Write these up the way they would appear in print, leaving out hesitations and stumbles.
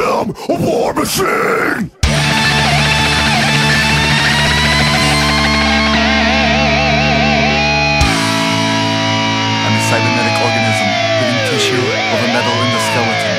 am a war machine! I'm a cybernetic organism, living tissue of a metal in the skeleton.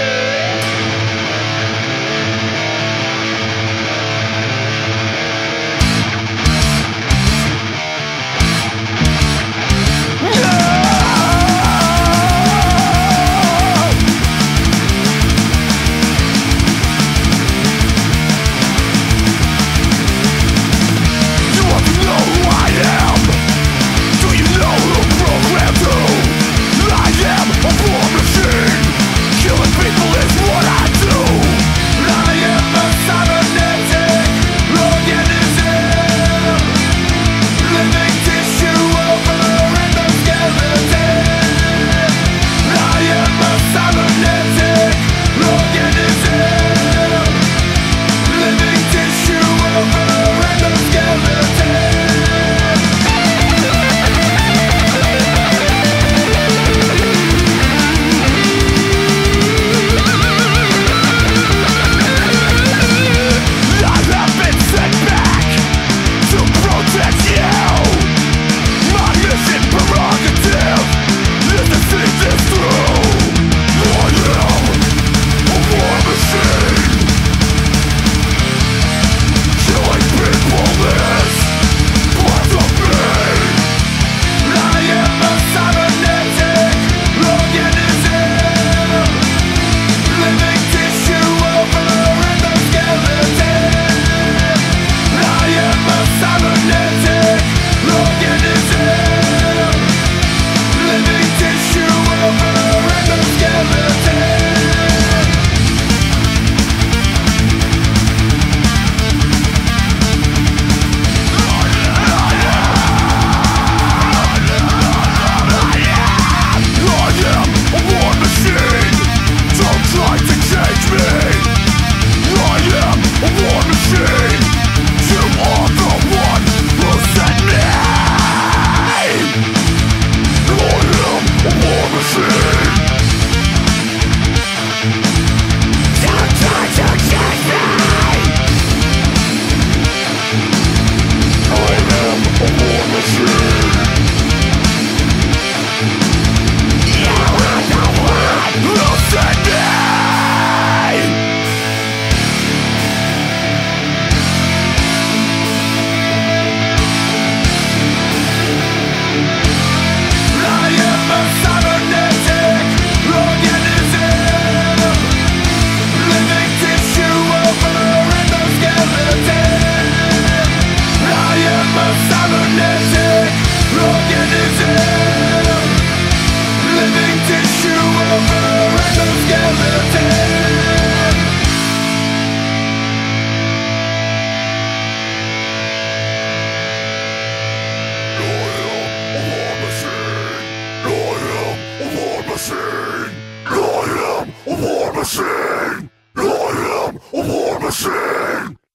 I am a war machine!